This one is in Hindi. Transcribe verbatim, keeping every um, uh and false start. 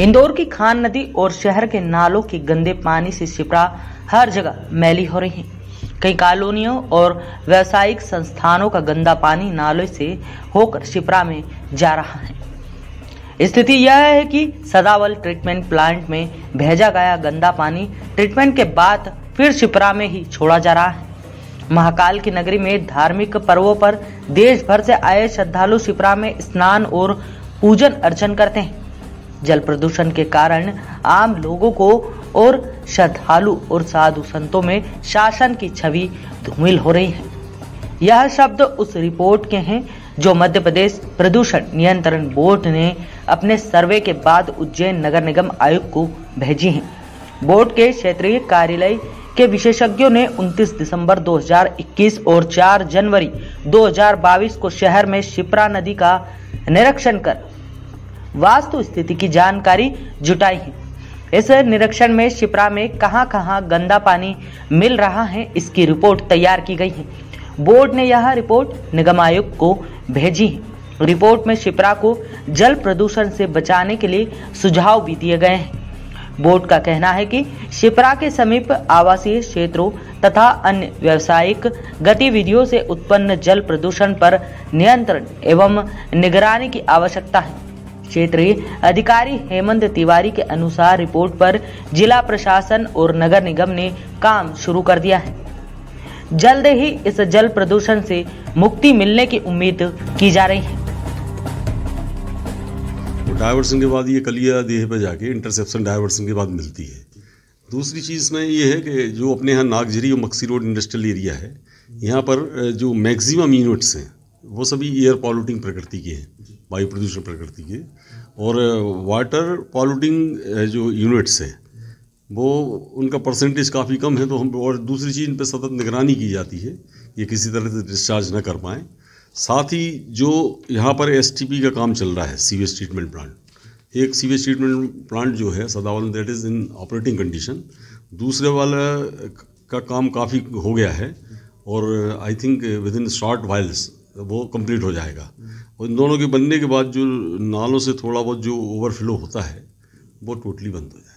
इंदौर की खान नदी और शहर के नालों के गंदे पानी से शिप्रा हर जगह मैली हो रही है। कई कॉलोनियों और व्यावसायिक संस्थानों का गंदा पानी नालों से होकर शिप्रा में जा रहा है। स्थिति यह है कि सदावल ट्रीटमेंट प्लांट में भेजा गया गंदा पानी ट्रीटमेंट के बाद फिर शिप्रा में ही छोड़ा जा रहा है। महाकाल की नगरी में धार्मिक पर्वों पर देश भर से आए श्रद्धालु शिप्रा में स्नान और पूजन अर्चन करते हैं। जल प्रदूषण के कारण आम लोगों को और श्रद्धालु और साधु संतों में शासन की छवि धूमिल हो रही है। यह शब्द उस रिपोर्ट के हैं जो मध्य प्रदेश प्रदूषण नियंत्रण बोर्ड ने अपने सर्वे के बाद उज्जैन नगर निगम आयुक्त को भेजी है। बोर्ड के क्षेत्रीय कार्यालय के विशेषज्ञों ने उनतीस दिसंबर दो हज़ार इक्कीस और चार जनवरी दो हज़ार बाईस को शहर में शिप्रा नदी का निरीक्षण कर वास्तु स्थिति की जानकारी जुटाई है। इस निरीक्षण में शिप्रा में कहां-कहां गंदा पानी मिल रहा है इसकी रिपोर्ट तैयार की गई है। बोर्ड ने यह रिपोर्ट निगम आयुक्त को भेजी है। रिपोर्ट में शिप्रा को जल प्रदूषण से बचाने के लिए सुझाव भी दिए गए हैं। बोर्ड का कहना है कि शिप्रा के समीप आवासीय क्षेत्रों तथा अन्य व्यावसायिक गतिविधियों से उत्पन्न जल प्रदूषण पर नियंत्रण एवं निगरानी की आवश्यकता है। क्षेत्रीय अधिकारी हेमंत तिवारी के अनुसार रिपोर्ट पर जिला प्रशासन और नगर निगम ने काम शुरू कर दिया है। जल्द ही इस जल प्रदूषण से मुक्ति मिलने की उम्मीद की जा रही है। डाइवर्सन के बाद ये कलिया देह पे जाके इंटरसेप्शन डाइवर्सन के बाद मिलती है। दूसरी चीज़ में ये है कि जो अपने यहाँ नागजरी और मक्सी रोड इंडस्ट्रियल एरिया है, यहाँ पर जो मैक्सिमम यूनिट्स हैं वो सभी एयर पॉल्यूटिंग प्रकृति के हैं, वायु प्रदूषण प्रकृति के, और वाटर पॉल्यूटिंग जो यूनिट्स हैं वो उनका परसेंटेज काफ़ी कम है। तो हम और दूसरी चीज़ इन पर सतत निगरानी की जाती है, ये किसी तरह से डिस्चार्ज ना कर पाएँ। साथ ही जो यहाँ पर एसटीपी का काम चल रहा है, सीवेज ट्रीटमेंट प्लांट, एक सीवेज ट्रीटमेंट प्लांट जो है सदावलन that is in operating condition, दूसरे वाला का काम काफ़ी हो गया है और I think within short whiles वो कंप्लीट हो जाएगा। और इन दोनों के बनने के बाद जो नालों से थोड़ा बहुत जो ओवरफ्लो होता है वो टोटली बंद हो जाएगा।